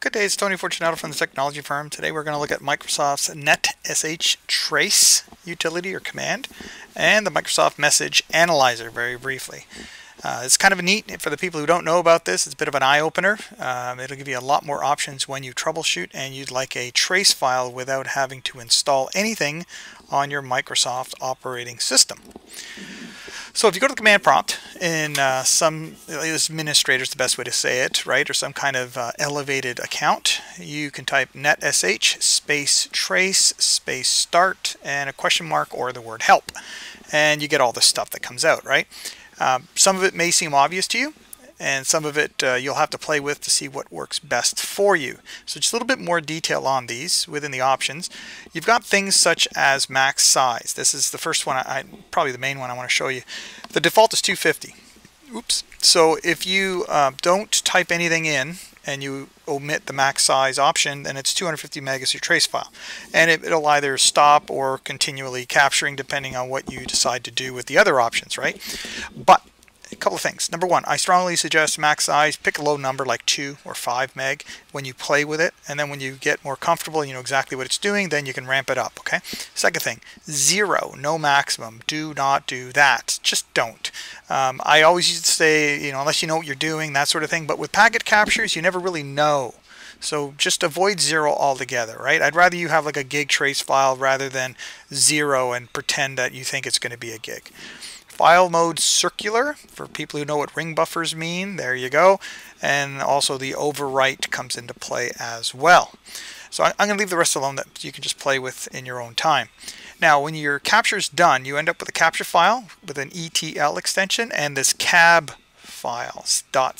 Good day, it's Tony Fortunato from The Technology Firm. Today we're going to look at Microsoft's NetSH Trace utility or command and the Microsoft Message Analyzer very briefly. It's kind of neat for the people who don't know about this. It's a bit of an eye-opener. It'll give you a lot more options when you troubleshoot and you'd like a trace file without having to install anything on your Microsoft operating system. So if you go to the command prompt, in some administrator is the best way to say it, right? Or some kind of elevated account, you can type netsh space trace space start and a question mark or the word help, and you get all the stuff that comes out, right? Some of it may seem obvious to you, and some of it you'll have to play with to see what works best for you. So just a little bit more detail on these within the options. You've got things such as max size. This is the first one, probably the main one I want to show you. The default is 250. Oops. So if you don't type anything in and you omit the max size option, then it's 250 megas your trace file. And it'll either stop or continually capturing depending on what you decide to do with the other options, right? But a couple of things. Number one, I strongly suggest max size. Pick a low number like 2 or 5 meg when you play with it, and then when you get more comfortable, you know exactly what it's doing, then you can ramp it up. Okay. Second thing, 0, no maximum. Do not do that. Just don't. I always used to say, you know, unless you know what you're doing, that sort of thing. But with packet captures, you never really know. So just avoid 0 altogether, right? I'd rather you have like a gig trace file rather than 0 and pretend that you think it's going to be a gig. File mode circular, for people who know what ring buffers mean, there you go. And also the overwrite comes into play as well. So I'm going to leave the rest alone that you can just play with in your own time. Now when your capture's done, you end up with a capture file with an ETL extension and this CAB files, .cab.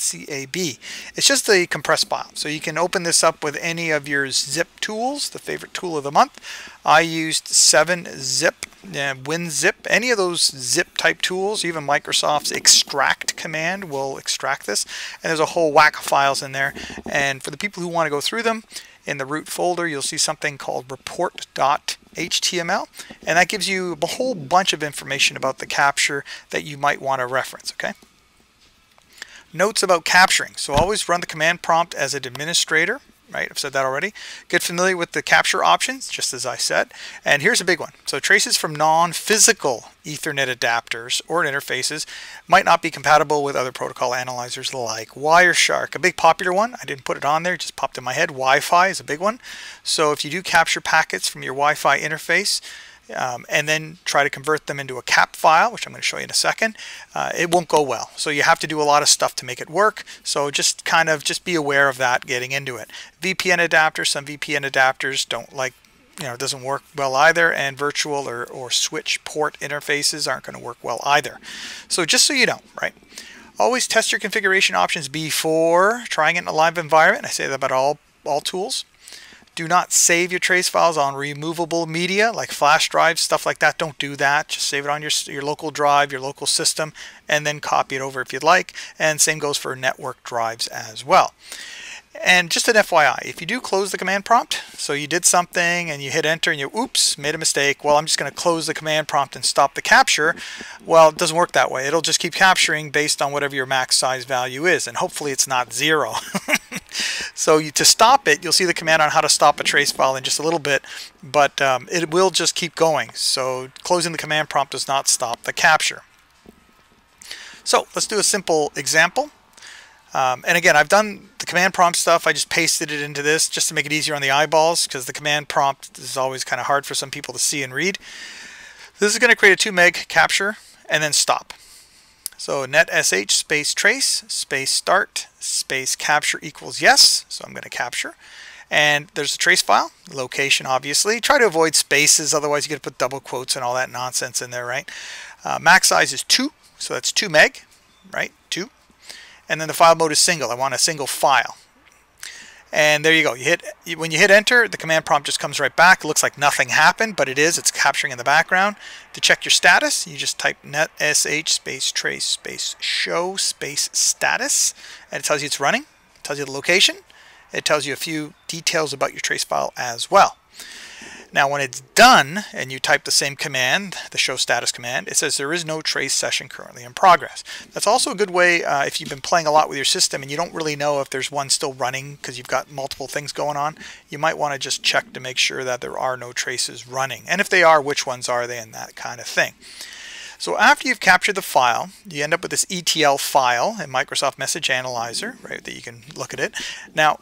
It's just the compressed file. So you can open this up with any of your zip tools, the favorite tool of the month. I used 7-zip, WinZip, any of those zip type tools. Even Microsoft's extract command will extract this. And there's a whole whack of files in there. And for the people who want to go through them, in the root folder, you'll see something called report.html. And that gives you a whole bunch of information about the capture that you might want to reference, okay? Notes about capturing. So always run the command prompt as an administrator, right? I've said that already. Get familiar with the capture options, just as I said. And here's a big one. So traces from non-physical Ethernet adapters or interfaces might not be compatible with other protocol analyzers like Wireshark. A big popular one. I didn't put it on there, it just popped in my head. Wi-Fi is a big one. So if you do capture packets from your Wi-Fi interface, and then try to convert them into a CAP file, which I'm going to show you in a second, it won't go well. So you have to do a lot of stuff to make it work. So just kind of just be aware of that getting into it. VPN adapters, some VPN adapters don't like, you know, it doesn't work well either, and virtual or switch port interfaces aren't going to work well either. So just so you know, right? Always test your configuration options before trying it in a live environment. I say that about all tools. Do not save your trace files on removable media like flash drives, stuff like that. Don't do that. Just save it on your local drive, your local system, and then copy it over if you'd like. And same goes for network drives as well. And just an FYI, if you do close the command prompt, so you did something and you hit enter and you, oops, made a mistake. Well, I'm just going to close the command prompt and stop the capture. Well, it doesn't work that way. It'll just keep capturing based on whatever your max size value is. And hopefully it's not 0. So to stop it, you'll see the command on how to stop a trace file in just a little bit, but it will just keep going. So closing the command prompt does not stop the capture. So let's do a simple example. And again, I've done the command prompt stuff. I just pasted it into this just to make it easier on the eyeballs, because the command prompt is always kind of hard for some people to see and read. This is going to create a 2 meg capture and then stop. So netsh space trace space start space capture equals yes. So I'm going to capture. And there's a trace file, location obviously. Try to avoid spaces, otherwise you get to put double quotes and all that nonsense in there, right? Max size is 2, so that's 2 meg, right? 2. And then the file mode is single. I want a single file. And there you go. When you hit enter, the command prompt just comes right back. It looks like nothing happened, but it is. It's capturing in the background. To check your status, you just type netsh space trace space show space status, and it tells you it's running. It tells you the location. It tells you a few details about your trace file as well. Now when it's done and you type the same command, the show status command, it says there is no trace session currently in progress. That's also a good way if you've been playing a lot with your system and you don't really know if there's one still running because you've got multiple things going on. You might want to just check to make sure that there are no traces running, and if they are, which ones are they, and that kind of thing. So after you've captured the file, you end up with this ETL file in Microsoft Message Analyzer, right, that you can look at it. Now,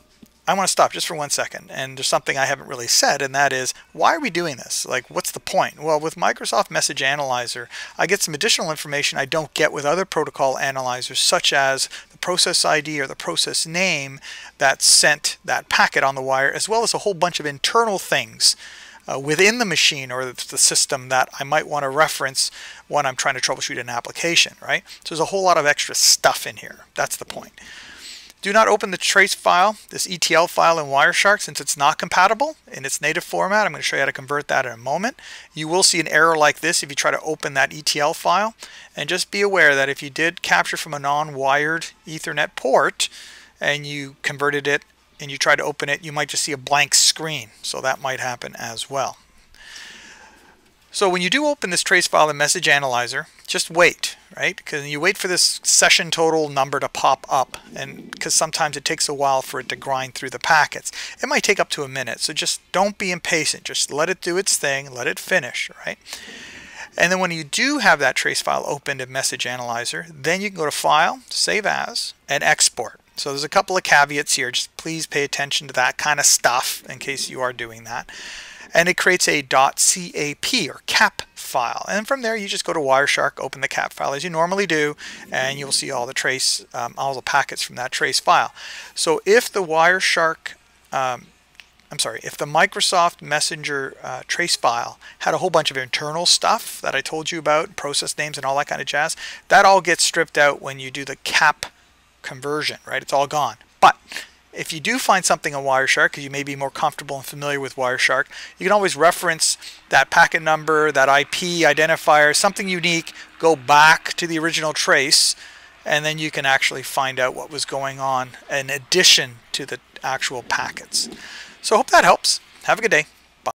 I want to stop just for 1 second, and there's something I haven't really said, and that is, why are we doing this? Like, what's the point? Well, with Microsoft Message Analyzer, I get some additional information I don't get with other protocol analyzers, such as the process ID or the process name that sent that packet on the wire, as well as a whole bunch of internal things within the machine or the system that I might want to reference when I'm trying to troubleshoot an application, right? So there's a whole lot of extra stuff in here. That's the point. Do not open the trace file, this ETL file in Wireshark, since it's not compatible in its native format. I'm going to show you how to convert that in a moment. You will see an error like this if you try to open that ETL file. And just be aware that if you did capture from a non-wired Ethernet port and you converted it and you try to open it, you might just see a blank screen. So that might happen as well. So when you do open this trace file in Message Analyzer, just wait, right? Because you wait for this session total number to pop up, and because sometimes it takes a while for it to grind through the packets. It might take up to a minute, so just don't be impatient. Just let it do its thing, let it finish, right? And then when you do have that trace file opened in Message Analyzer, then you can go to File, Save As, and Export. So there's a couple of caveats here. Just please pay attention to that kind of stuff in case you are doing that. And it creates a .cap or CAP file. And from there, you just go to Wireshark, open the CAP file as you normally do, and you'll see all the trace, all the packets from that trace file. So if the Wireshark, if the Microsoft Messenger trace file had a whole bunch of internal stuff that I told you about, process names and all that kind of jazz, that all gets stripped out when you do the CAP conversion, right? It's all gone. But if you do find something on Wireshark, because you may be more comfortable and familiar with Wireshark, you can always reference that packet number, that IP identifier, something unique, go back to the original trace, and then you can actually find out what was going on in addition to the actual packets. So I hope that helps. Have a good day.